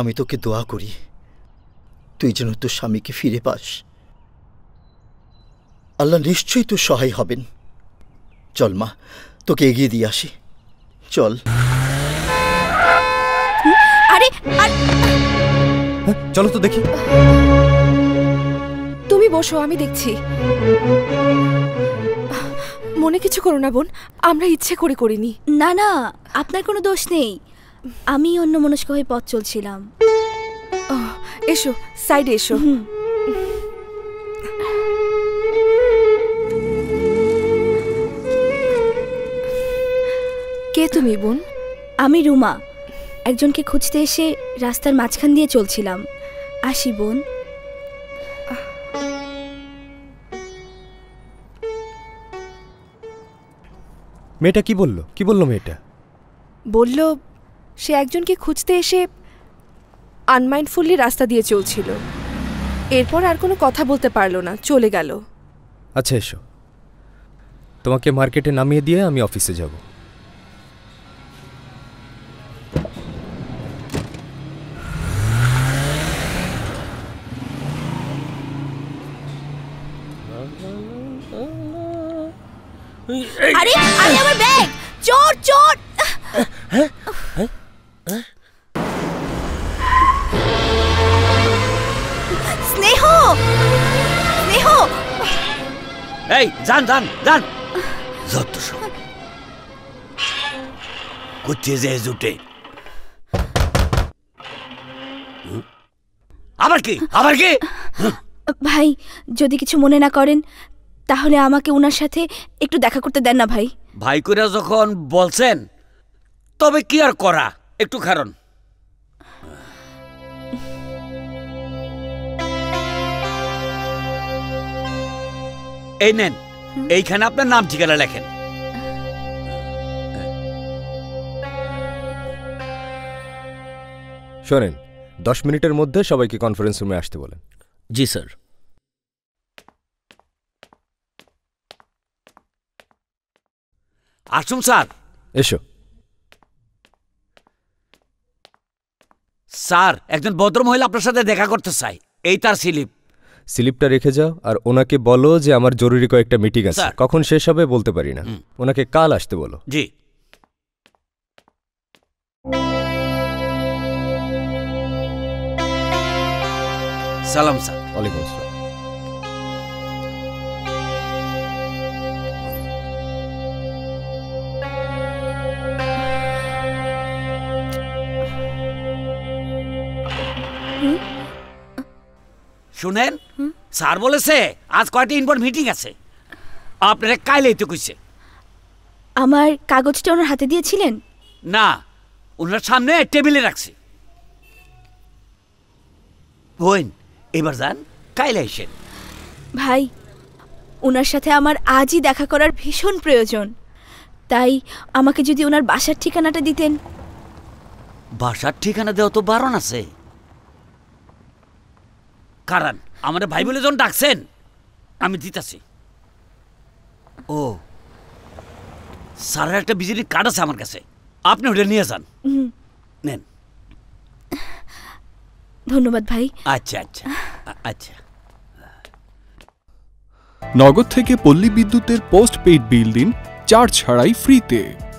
আমি তোকে দোয়া করি তুই যেন তোর স্বামীকে ফিরে পাস। আল্লাহ নিশ্চয়ই তোর সহায় হবেন। চল মা, তোকে এগিয়ে দিয়ে আসি। চল। আরে চলো তো দেখি। তুমি বসো, আমি দেখছি। মনে কিছু করো না বোন, আমরা ইচ্ছে করে করিনি। না না, আপনার কোনো দোষ নেই। আমি অন্যমনস্ক হয়ে পথ চলছিলাম। এসো, সাইডে এসো। কে তুমি বোন? আমি রুমা। একজনকে খুঁজতে এসে রাস্তার মাঝখান দিয়ে চলছিলাম। আসি বোন। মেয়েটা কি বলল? মেয়েটা বলল সে একজনকে খুঁজতে এসে আনমাইন্ডফুলি রাস্তা দিয়ে চলছিল। এরপর আর কোনো কথা বলতে পারল না, চলে গেল। আচ্ছা এসো, তোমাকে মার্কেটে নামিয়ে দিয়ে আমি অফিসে যাব। আরে আরে আমার ব্যাগ! চোর চোর! স্নেহ স্নেহ! এই জান জান জান! যত সব কুত্তে যে জুটে। আবার কি? ভাই, যদি কিছু মনে না করেন তাহলে আমাকে ওনার সাথে একটু দেখা করতে দেন না ভাই। ভাই কইরা যখন বলছেন তবে কি আর করা, একটু কারণ। এই নেন, এইখানে আপনার নাম ঠিকানা লেখেন। শোনেন, 10 মিনিটের মধ্যে সবাইকে কনফারেন্স রুমে আসতে বলেন। জি স্যার। আসুন স্যার। এসো। স্যার, একজন ভদ্রমহিলা আপনার সাথে দেখা করতে চাই। এই তার স্লিপ। স্লিপটা রেখে যাও আর ওনাকে বলো যে আমার জরুরি কয়েকটা মিটিং আছে, কখন শেষ হবে বলতে পারি না। ওনাকে কাল আসতে বলো। জি। সালাম স্যার। ওয়ালাইকুম আসসালাম। শুনেন, স্যার বলেছে আজ কয়টা ইম্পর্টেন্ট মিটিং আছে, আপনারা কাইলেই তো কইছে। আমার কাগজটা ওনার হাতে দিয়েছিলেন? না, ওনার সামনে টেবিলে রাখছি। বোন, এবার যান, কাইলে আসেন। ভাই, ওনার সাথে আমার আজই দেখা করার ভীষণ প্রয়োজন, তাই আমাকে যদি ওনার বাসার ঠিকানাটা দিতেন। বাসার ঠিকানা দেওয়া তো বারণ আছে, কারণ আমার ভাই বলে যখন ডাকছেন আমি দিতেছি। ও, স্যারের একটা বিজলি কার্ড আছে আমার কাছে, আপনি ওটা নিয়ে যান। নেন। ধন্যবাদ ভাই। আচ্ছা আচ্ছা আচ্ছা। নগদ থেকে পল্লী বিদ্যুতের পোস্ট পেইড বিল দিন চার্জ ছাড়াই ফ্রিতে।